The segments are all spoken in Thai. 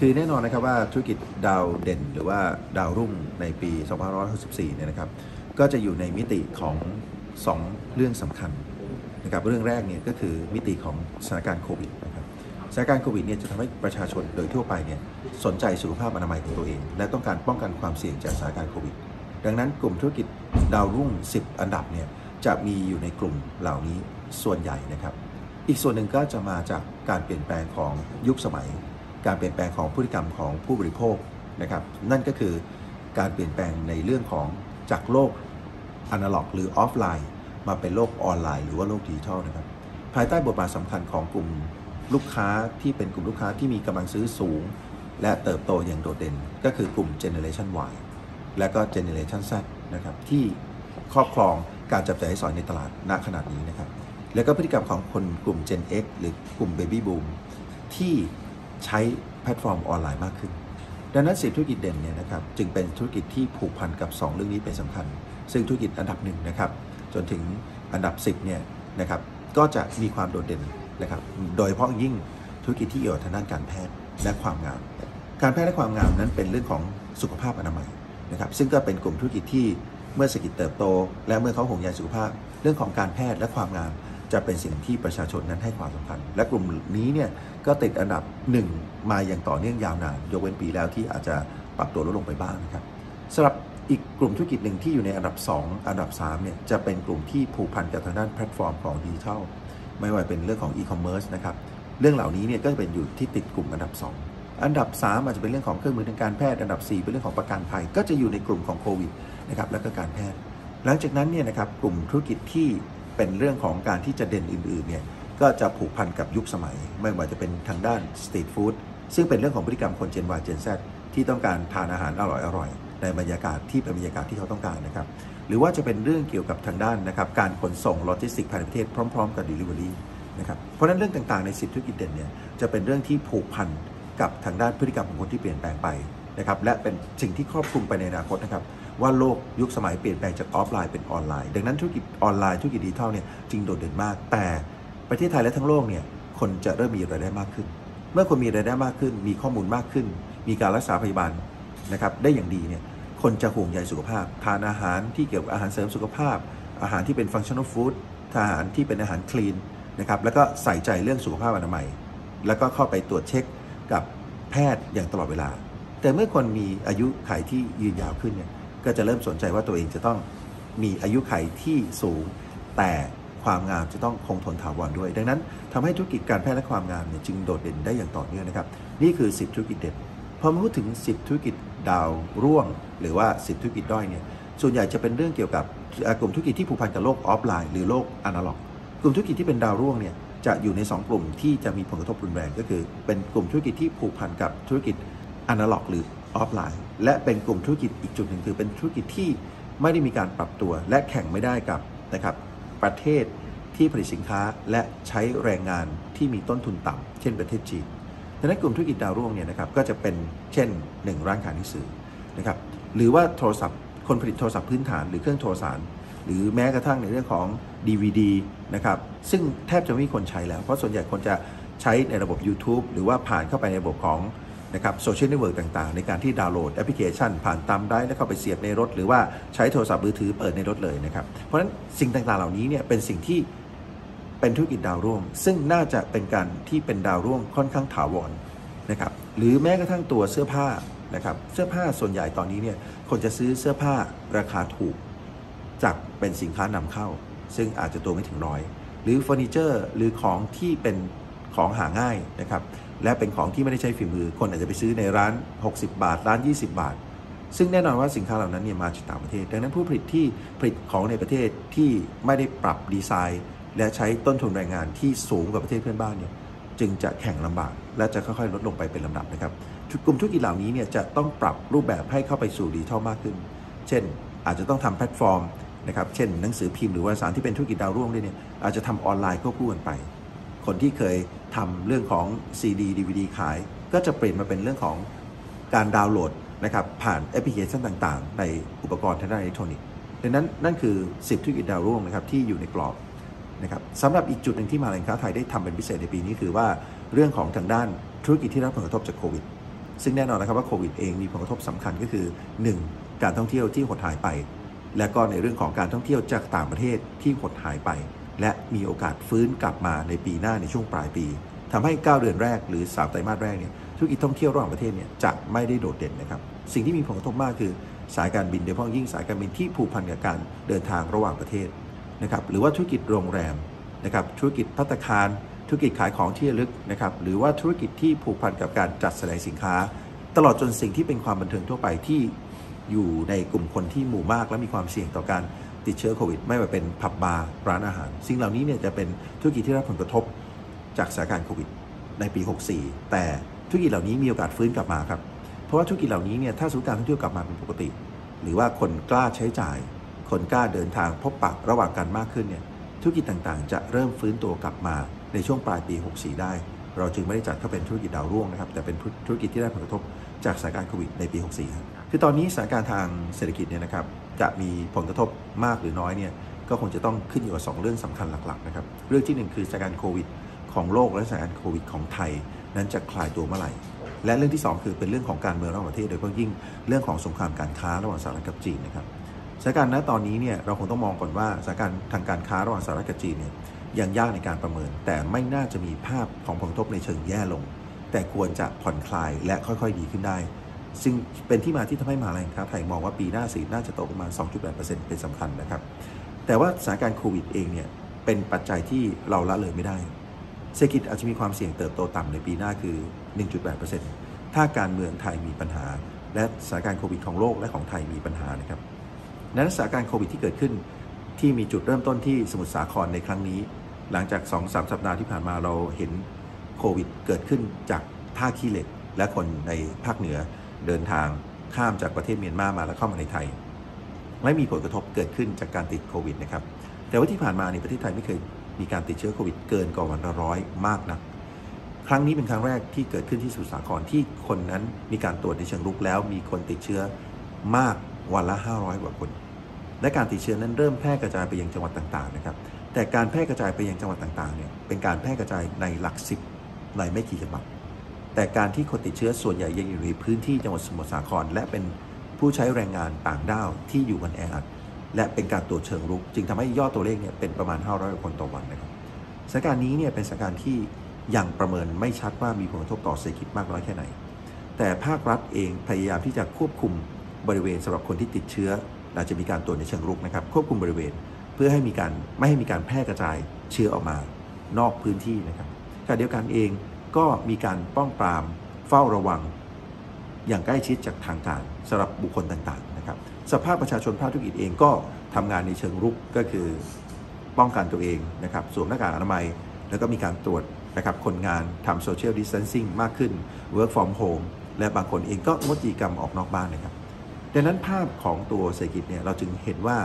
คือแน่นอนนะครับว่าธุรกิจดาวเด่นหรือว่าดาวรุ่งในปี2564เนี่ยนะครับก็จะอยู่ในมิติของ2เรื่องสำคัญนะครับเรื่องแรกเนี่ยก็คือมิติของสถานการณ์โควิดนะครับสถานการณ์โควิดเนี่ยจะทำให้ประชาชนโดยทั่วไปเนี่ยสนใจสุขภาพอนามัยของตัวเองและต้องการป้องกันความเสี่ยงจากสถานการณ์โควิดดังนั้นกลุ่มธุรกิจดาวรุ่ง10อันดับเนี่ยจะมีอยู่ในกลุ่มเหล่านี้ส่วนใหญ่นะครับอีกส่วนหนึ่งก็จะมาจากการเปลี่ยนแปลงของยุคสมัยการเปลี่ยนแปลงของพฤติกรรมของผู้บริโภคนะครับนั่นก็คือการเปลี่ยนแปลงในเรื่องของจากโลกอนาล็อกหรือออฟไลน์มาเป็นโลกออนไลน์หรือว่าโลกดิจิทัลนะครับภายใต้บทบาทสำคัญของกลุ่มลูกค้าที่เป็นกลุ่มลูกค้าที่มีกำลังซื้อสูงและเติบโตอย่างโดดเด่นก็คือกลุ่ม Generation Y และก็ Generation Z นะครับที่ครอบครองการจับจ่ายใช้สอยในตลาดณขนาดนี้นะครับและก็พฤติกรรมของคนกลุ่ม Gen X หรือกลุ่ม Baby Boom ที่ใช้แพลตฟอร์มออนไลน์มากขึ้นดังนั้น10ธุรกิจเด่นเนี่ยนะครับจึงเป็นธุรกิจที่ผูกพันกับ2เรื่องนี้เป็นสำคัญซึ่งธุรกิจอันดับ1นะครับจนถึงอันดับ10เนี่ยนะครับก็จะมีความโดดเด่นนะครับโดยเฉพาะยิ่งธุรกิจที่เกี่ยวกับทางด้านการแพทย์และความงามการแพทย์และความงามนั้นเป็นเรื่องของสุขภาพอนามัยนะครับซึ่งก็เป็นกลุ่มธุรกิจที่เมื่อเศรษฐกิจเติบโตและเมื่อเขาห่วงใยสุขภาพเรื่องของการแพทย์และความงามจะเป็นสิ่งที่ประชาชนนั้นให้ความสำคัญและกลุ่มนี้เนี่ยก็ติดอันดับ1มาอย่างต่อเนื่องยาวนานยกเว้นปีแล้วที่อาจจะปรับตัวลดลงไปบ้างนะครับสำหรับอีกกลุ่มธุรกิจหนึ่งที่อยู่ในอันดับ2อันดับ3เนี่ยจะเป็นกลุ่มที่ผูกพันกับทางด้านแพลตฟอร์มของดิจิทัลไม่ว่าเป็นเรื่องของอีคอมเมิร์ซนะครับเรื่องเหล่านี้เนี่ยก็จะเป็นอยู่ที่ติดกลุ่มอันดับ2อันดับ3อาจจะเป็นเรื่องของเครื่องมือทางการแพทย์อันดับ4เป็นเรื่องของประกันภัยก็จะอยู่ในกลุ่มของโควิดนะครับและก็การแพทย์หลังจากนั้นเนี่ยนะครับกลุ่มธุรกิจที่เป็นเรื่องของการที่จะเด่นอื่นๆเนี่ยก็จะผูกพันกับยุคสมัยไม่ว่าจะเป็นทางด้านสตรีทฟู้ดซึ่งเป็นเรื่องของพฤติกรรมคน Gen Y Gen Z ที่ต้องการทานอาหารอร่อยๆในบรรยากาศที่เป็นบรรยากาศที่เขาต้องการนะครับหรือว่าจะเป็นเรื่องเกี่ยวกับทางด้านนะครับการขนส่งโลจิสติกส์ภายในประเทศพร้อมๆกับ Delivery นะครับเพราะฉะนั้นเรื่องต่างๆใน10ธุรกิจเด่นเนี่ยจะเป็นเรื่องที่ผูกพันกับทางด้านพฤติกรรมของคนที่เปลี่ยนแปลงไปนะครับและเป็นสิ่งที่ครอบคลุมไปในอนาคตนะครับว่าโลกยุคสมัยเปลี่ยนแปลงจากออฟไลน์เป็นออนไลน์ดังนั้นธุรกิจออนไลน์ธุรกิจดิจิทัลเนี่ยจึงโดดเด่นมากแต่ประเทศไทยและทั้งโลกเนี่ยคนจะเริ่มมีรายได้มากขึ้นเมื่อคนมีรายได้มากขึ้นมีข้อมูลมากขึ้นมีการรักษาพยาบาลนะครับได้อย่างดีเนี่ยคนจะห่วงใยสุขภาพทานอาหารที่เกี่ยวกับอาหารเสริมสุขภาพอาหารที่เป็นฟังชั่นอลฟู้ดอาหารที่เป็นอาหารคลีนนะครับแล้วก็ใส่ใจเรื่องสุขภาพอนามัยแล้วก็เข้าไปตรวจเช็คกับแพทย์อย่างตลอดเวลาแต่เมื่อคนมีอายุขัยที่ยืนยาวขึ้นเนี่ยก็จะเริ่มสนใจว่าตัวเองจะต้องมีอายุขัยที่สูงแต่ความงามจะต้องคงทนถาวรด้วยดังนั้นทำให้ธุรกิจการแพทย์และความงามเนี่ยจึงโดดเด่นได้อย่างต่อเนื่องนะครับนี่คือ10ธุรกิจเด่นพอมาพูดถึง10ธุรกิจดาวร่วงหรือว่า10ธุรกิจด้อยเนี่ยส่วนใหญ่จะเป็นเรื่องเกี่ยวกับกลุ่มธุรกิจที่ผูกพันกับโลกออฟไลน์หรือโลกอนาล็อกกลุ่มธุรกิจที่เป็นดาวร่วงเนี่ยจะอยู่ใน2กลุ่มที่จะมีผลกระทบรุนแรงก็คือเป็นกลุ่มธุรกิจที่ผูกพันกับธุรกิจอนาล็อกหรือออฟไลน์และเป็นกลุ่มธุรกิจอีกจุดหนึ่งคือเป็นธุรกิจที่ไม่ได้มีการปรับตัวและแข่งไม่ได้กับนะครับประเทศที่ผลิตสินค้าและใช้แรงงานที่มีต้นทุนต่ำเช่นประเทศจีนดังนั้นกลุ่มธุรกิจดาวรุ่งเนี่ยนะครับก็จะเป็นเช่น1ร้านขายหนังสือนะครับหรือว่าโทรศัพท์คนผลิตโทรศัพท์พื้นฐานหรือเครื่องโทรสารหรือแม้กระทั่งในเรื่องของ DVD นะครับซึ่งแทบจะไม่มีคนใช้แล้วเพราะส่วนใหญ่คนจะใช้ในระบบ YouTube หรือว่าผ่านเข้าไปในระบบของนะครับโซเชียลเน็ตเวิร์กต่างๆในการที่ดาวน์โหลดแอปพลิเคชันผ่านตามได้แล้วเข้าไปเสียบในรถหรือว่าใช้โทรศัพท์มือถือเปิดในรถเลยนะครับเพราะฉะนั้นสิ่งต่างๆเหล่านี้เนี่ยเป็นสิ่งที่เป็นธุรกิจดาวร่วงซึ่งน่าจะเป็นการที่เป็นดาวร่วงค่อนข้างถาวรนะครับหรือแม้กระทั่งตัวเสื้อผ้านะครับเสื้อผ้าส่วนใหญ่ตอนนี้เนี่ยคนจะซื้อเสื้อผ้าราคาถูกจากเป็นสินค้านำเข้าซึ่งอาจจะตัวไม่ถึง100หรือเฟอร์นิเจอร์หรือของที่เป็นของหาง่ายนะครับและเป็นของที่ไม่ได้ใช้ฝีมือคนอาจจะไปซื้อในร้าน60บาทร้าน20บาทซึ่งแน่นอนว่าสินค้าเหล่านั้นเนี่ยมาจากต่างประเทศดังนั้นผู้ผลิตที่ผลิตของในประเทศที่ไม่ได้ปรับดีไซน์และใช้ต้นทุนแรงงานที่สูงกว่าประเทศเพื่อนบ้านเนี่ยจึงจะแข่งลำบากและจะค่อยๆลดลงไปเป็นลำดับนะครับกลุ่มธุรกิจเหล่านี้เนี่ยจะต้องปรับรูปแบบให้เข้าไปสู่ดิจิทัลมากขึ้นเช่นอาจจะต้องทำแพลตฟอร์มนะครับเช่นหนังสือพิมพ์หรือว่าสารที่เป็นธุรกิจดาวร่วงด้วยเนี่ยอาจจะทำออนไลน์ควบคู่กันไปคนที่เคยทำเรื่องของ CD DVD ขายก็จะเปลี่ยนมาเป็นเรื่องของการดาวน์โหลดนะครับผ่านแอปพลิเคชันต่างๆในอุปกรณ์ทางด้านอิเล็กทรอนิกส์ดังนั้นนั่นคือ10ธุรกิจดาวรุ่งนะครับที่อยู่ในกรอบนะครับสำหรับอีกจุดหนึ่งที่มหาวิทยาลัยค้าไทยได้ทำเป็นพิเศษในปีนี้คือว่าเรื่องของทางด้านธุรกิจที่รับผลกระทบจากโควิด ซึ่งแน่นอนนะครับว่าโควิดเองมีผลกระทบสำคัญก็คือ 1. การท่องเที่ยวที่หดหายไปและก็ในเรื่องของการท่องเที่ยวจากต่างประเทศที่หดหายไปและมีโอกาสฟื้นกลับมาในปีหน้าในช่วงปลายปีทำให้9เดือนแรกหรือ3ไตรมาสแรกเนี่ยธุรกิจท่องเที่ยวระหว่างประเทศเนี่ยจะไม่ได้โดดเด่นนะครับสิ่งที่มีผลกระทบมากคือสายการบินโดยเฉพาะยิ่งสายการบินที่ผูกพันกับการเดินทางระหว่างประเทศนะครับหรือว่าธุรกิจโรงแรมนะครับธุรกิจภัตตาคารธุรกิจขายของที่ระลึกนะครับหรือว่าธุรกิจที่ผูกพันกับการจัดแสดงสินค้าตลอดจนสิ่งที่เป็นความบันเทิงทั่วไปที่อยู่ในกลุ่มคนที่หมู่มากและมีความเสี่ยงต่อการติดเชื้อโควิดไม่ว่าเป็นผับบาร์ร้านอาหารสิ่งเหล่านี้เนี่ยจะเป็นธุรกิจที่รับผลกระทบจากสถานการณ์โควิดในปี64แต่ธุรกิจเหล่านี้มีโอกาสฟื้นกลับมาครับเพราะว่าธุรกิจเหล่านี้เนี่ยถ้าสถานการณ์ท่องเที่ยวกลับมาเป็นปกติหรือว่าคนกล้าใช้จ่ายคนกล้าเดินทางพบปะระหว่างกันมากขึ้นเนี่ยธุรกิจต่างๆจะเริ่มฟื้นตัวกลับมาในช่วงปลายปี64ได้เราจึงไม่ได้จัดเข้าเป็นธุรกิจดาวรุ่งนะครับแต่เป็นธุรกิจที่ได้ผลกระทบจากสถานการณ์โควิดในปี64ครับคือตอนนี้สถานการณ์ทางเศรษฐกิจเนี่ยนะครับจะมีผลกระทบมากหรือน้อยเนี่ยก็คงจะต้องขึ้นอยู่กับ2เรื่องสำคัญหลักๆนะครับเรื่องที่1คือสถานการณ์โควิดของโลกและสถานการณ์โควิดของไทยนั้นจะคลายตัวเมื่อไหร่และเรื่องที่2คือเป็นเรื่องของการเมืองระหว่างประเทศโดยเฉพาะยิ่งเรื่องของสงครามการค้าระหว่างสหรัฐกับจีนนะครับสถานการณ์ณตอนนี้เนี่ยเราคงต้องมองก่อนว่าสถานการณ์ทางการค้าระหว่างสหรัฐกับจีนเนี่ยยังยากในการประเมินแต่ไม่น่าจะมีภาพของผลกระทบในเชิงแย่ลงแต่ควรจะผ่อนคลายและค่อยๆดีขึ้นได้ซึ่งเป็นที่มาที่ทำให้มหาวิทยาลัยไทยมองว่าปีหน้าน่าจะโตประมาณ 2.8% เป็นสำคัญนะครับแต่ว่าสถานการณ์โควิดเองเนี่ยเป็นปัจจัยที่เราละเลยไม่ได้เศรษฐกิจอาจจะมีความเสี่ยงเติบโตต่ำในปีหน้าคือ 1.8% ถ้าการเมืองไทยมีปัญหาและสถานการณ์โควิดของโลกและของไทยมีปัญหานะครับนั้นสถานการณ์โควิดที่เกิดขึ้นที่มีจุดเริ่มต้นที่สมุทรสาครในครั้งนี้หลังจาก 2-3 สัปดาห์ที่ผ่านมาเราเห็นโควิดเกิดขึ้นจากท่าขี้เหล็กและคนในภาคเหนือเดินทางข้ามจากประเทศเมียนมาแล้วเข้ามาในไทยไม่มีผลกระทบเกิดขึ้นจากการติดโควิดนะครับแต่ว่าที่ผ่านมาในประเทศไทยไม่เคยมีการติดเชื้อโควิดเกินกว่าวันละ100มากนะครั้งนี้เป็นครั้งแรกที่เกิดขึ้นที่สมุทรสาครที่คนนั้นมีการตรวจในเชิงรุกแล้วมีคนติดเชื้อมากวันละ500กว่าคนและการติดเชื้อนั้นเริ่มแพร่กระจายไปยังจังหวัดต่างๆนะครับแต่การแพร่กระจายไปยังจังหวัดต่างๆเนี่ยเป็นการแพร่กระจายในหลัก10ในไม่กี่จังหวัดแต่การที่คนติดเชื้อส่วนใหญ่ยังอยู่ในพื้นที่จังหวัดสมุทรสาครและเป็นผู้ใช้แรงงานต่างด้าวที่อยู่กันแออัดและเป็นการตรวจเชิงรุกจึงทำให้ยอดตัวเลขเนี่ยเป็นประมาณ500คนต่อวันนะครับสถานการณ์นี้เนี่ยเป็นสถานการณ์ที่ยังประเมินไม่ชัดว่ามีผลกระทบต่อเศรษฐกิจมากน้อยแค่ไหนแต่ภาครัฐเองพยายามที่จะควบคุมบริเวณสำหรับคนที่ติดเชื้ออาจจะมีการตรวจในเชิงรุกนะครับควบคุมบริเวณเพื่อให้มีการไม่ให้มีการแพร่กระจายเชื้อออกมานอกพื้นที่นะครับขณะเดียวกันเองก็มีการป้องปรามเฝ้าระวังอย่างใกล้ชิดจากทางการสำหรับบุคคลต่างๆนะครับสภาพประชาชนภาคธุรกิจเองก็ทำงานในเชิงรุกก็คือป้องกันตัวเองนะครับสวมหน้ากากอนามัยแล้วก็มีการตรวจนะครับคนงานทำโซเชียลดิสเทนซิ่งมากขึ้น work from home และบางคนเองก็งดกิจกรรมออกนอกบ้านนะครับดังนั้นภาพของตัวเศรษฐกิจเนี่ยเราจึงเห็นว่า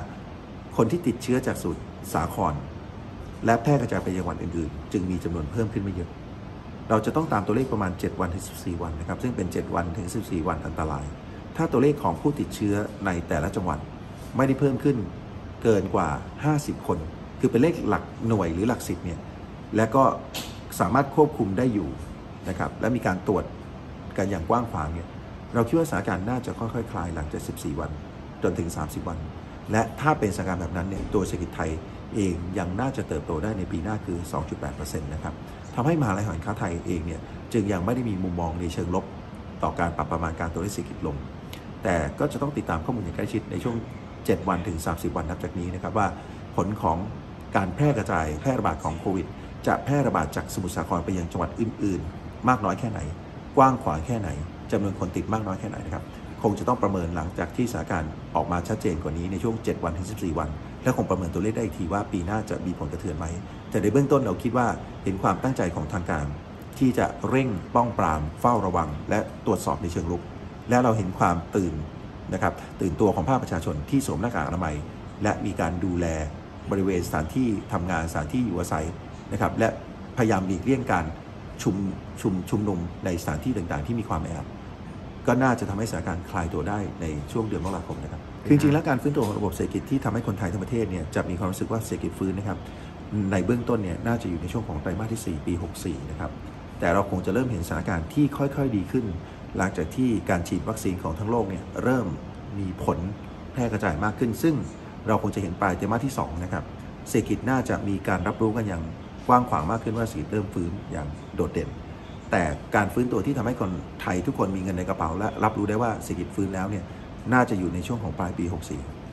คนที่ติดเชื้อจากสมุทรสาครและแพร่กระจายไปยังจังหวัดอื่นๆจึงมีจำนวนเพิ่มขึ้นไม่เยอะเราจะต้องตามตัวเลขประมาณ7วันถึง14วันนะครับซึ่งเป็น7วันถึง14วันอันตรายถ้าตัวเลขของผู้ติดเชื้อในแต่ละจังหวัดไม่ได้เพิ่มขึ้นเกินกว่า50คนคือเป็นเลขหลักหน่วยหรือหลัก10เนี่ยและก็สามารถควบคุมได้อยู่นะครับและมีการตรวจกันอย่างกว้างขวางเนี่ยเราคิดว่าสถานการณ์น่าจะค่อยๆคลายหลังจาก14วันจนถึง30วันและถ้าเป็นสถานการณ์แบบนั้นเนี่ยตัวเศรษฐกิจไทยเองยังน่าจะเติบโตได้ในปีหน้าคือ 2.8% นะครับทำให้มหาวิทยาลัยหอการค้าไทยเองเนี่ยจึงยังไม่ได้มีมุมมองในเชิงลบต่อการปรับประมาณการตัวเลขเศรษฐกิจลงแต่ก็จะต้องติดตามข้อมูลอย่างใกล้ชิดในช่วง7วันถึง30วันนับจากนี้นะครับว่าผลของการแพร่กระจายแพร่ระบาดของโควิดจะแพร่ระบาดจากสมุทรสาครไปยังจังหวัดอื่นๆมากน้อยแค่ไหนกว้างขวางแค่ไหนจำนวนคนติดมากน้อยแค่ไหนนะครับคงจะต้องประเมินหลังจากที่สถานการณ์ออกมาชัดเจนกว่านี้ในช่วง7วันถึง14วันและคงประเมินตัวเลขได้อีกทีว่าปีหน้าจะมีผลกระเทือนไหมแต่ในเบื้องต้นเราคิดว่าเห็นความตั้งใจของทางการที่จะเร่งป้องปรามเฝ้าระวังและตรวจสอบในเชิงรุกและเราเห็นความตื่นตัวของภาคประชาชนที่สวมหน้ากากอนามัยและมีการดูแลบริเวณสถานที่ทำงานสถานที่อยู่อาศัยนะครับและพยายามหลีกเลี่ยงการชุมนุมในสถานที่ต่างๆที่มีความแออัดก็น่าจะทำให้สถานการณ์คลายตัวได้ในช่วงเดือนมกราคมนะครับจริงๆแล้วการฟื้นตัวของระบบเศรษฐกิจที่ทำให้คนไทยทั้งประเทศเนี่ยจะมีความรู้สึกว่าเศรษฐกิจฟื้นนะครับในเบื้องต้นเนี่ยน่าจะอยู่ในช่วงของไตรมาสที่4ปี64นะครับแต่เราคงจะเริ่มเห็นสถานการณ์ที่ค่อยๆดีขึ้น หลังจากที่การฉีดวัคซีนของทั้งโลกเนี่ยเริ่มมีผลแพร่กระจายมากขึ้นซึ่งเราคงจะเห็นปลายไตรมาสที่2นะครับเศรษฐกิจน่าจะมีการรับรู้กันอย่างกว้างขวางมากขึ้นว่าเศรษฐกิจเริ่มฟื้นอย่างโดดเด่นแต่การฟื้นตัวที่ทำให้คนไทยทุกคนมีเงินในกระเป๋าและรับรู้ได้ว่าเศรษฐกิจฟื้นแล้วเนี่ยน่าจะอยู่ในช่วงของปลายปี 64